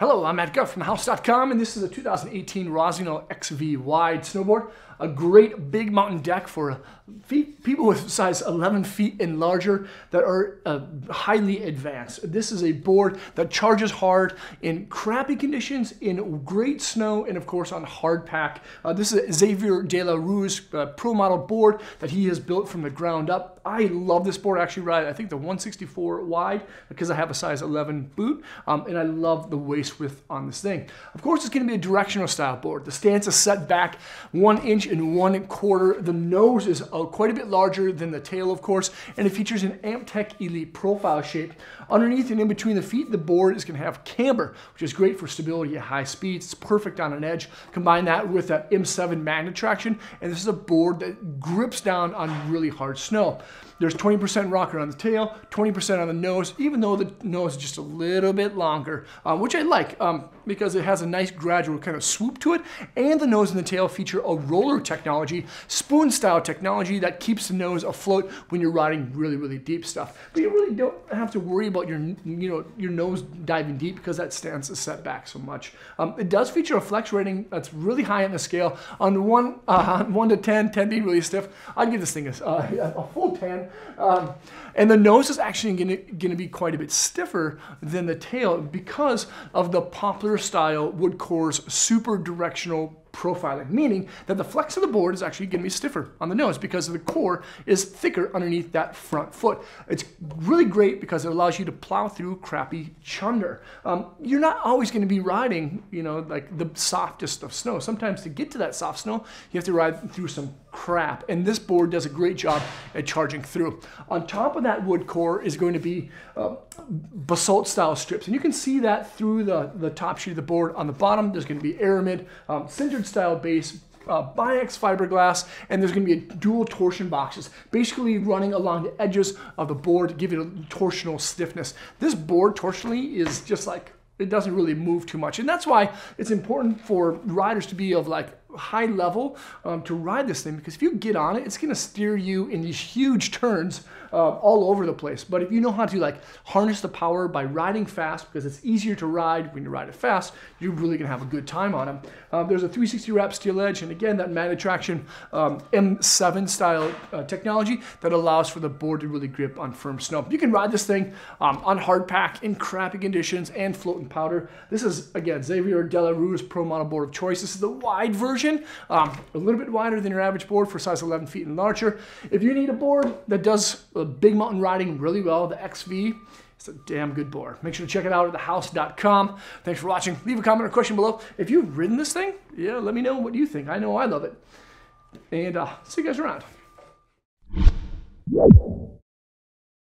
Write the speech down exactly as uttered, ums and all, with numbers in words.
Hello, I'm Matt Guff from the house dot com, and this is a two thousand eighteen Rossignol X V Wide snowboard. A great big mountain deck for feet, people with size eleven feet and larger that are uh, highly advanced. This is a board that charges hard in crappy conditions, in great snow, and of course on hard pack. Uh, this is Xavier De La Rue's uh, pro model board that he has built from the ground up. I love this board. I actually ride, I think, the one sixty-four wide because I have a size eleven boot, um, and I love the waist width on this thing. Of course, it's going to be a directional style board. The stance is set back one inch and one quarter. The nose is quite a bit larger than the tail, of course, and it features an Amptek Elite profile shape. Underneath and in between the feet, the board is going to have camber, which is great for stability at high speeds. It's perfect on an edge. Combine that with that M seven MagneTraction, and this is a board that grips down on really hard snow. There's twenty percent rocker on the tail, twenty percent on the nose, even though the nose is just a little bit longer, um, which I like. Like, um, because it has a nice gradual kind of swoop to it, and the nose and the tail feature a roller technology, spoon style technology that keeps the nose afloat when you're riding really, really deep stuff. But you really don't have to worry about your, you know, your nose diving deep because that stance is set back so much. Um, it does feature a flex rating that's really high on the scale. On one, uh, one to ten, ten being really stiff, I'd give this thing a, uh, a full ten. Um, and the nose is actually going to be quite a bit stiffer than the tail because of Of the poplar style wood core's super directional profiling, meaning that the flex of the board is actually going to be stiffer on the nose because the core is thicker underneath that front foot. It's really great because it allows you to plow through crappy chunder. Um, you're not always going to be riding, you know, like the softest of snow. Sometimes to get to that soft snow, you have to ride through some crap, and this board does a great job at charging through. On top of that wood core is going to be uh, basalt style strips, and you can see that through the, the top sheet of the board. On the bottom, there's going to be aramid, um, sintered style base, uh, Bi-X fiberglass, and there's going to be a dual torsion boxes, basically running along the edges of the board to give it a torsional stiffness. This board torsionally is just like, it doesn't really move too much, and that's why it's important for riders to be of like high level um, to ride this thing, because if you get on it, it's going to steer you in these huge turns uh, all over the place. But if you know how to like harness the power by riding fast, because it's easier to ride when you ride it fast, you're really going to have a good time on them. Um, there's a three sixty wrap steel edge, and again that MagneTraction um, M seven style uh, technology that allows for the board to really grip on firm snow. You can ride this thing um, on hard pack in crappy conditions and floating powder. This is again Xavier De La Rue's pro model board of choice. This is the wide version. Um, a little bit wider than your average board for size eleven feet and larger. If you need a board that does uh, big mountain riding really well, the X V, it's a damn good board. Make sure to check it out at the house dot com. Thanks for watching. Leave a comment or question below. If you've ridden this thing, yeah, let me know what you think. I know I love it. And uh, see you guys around.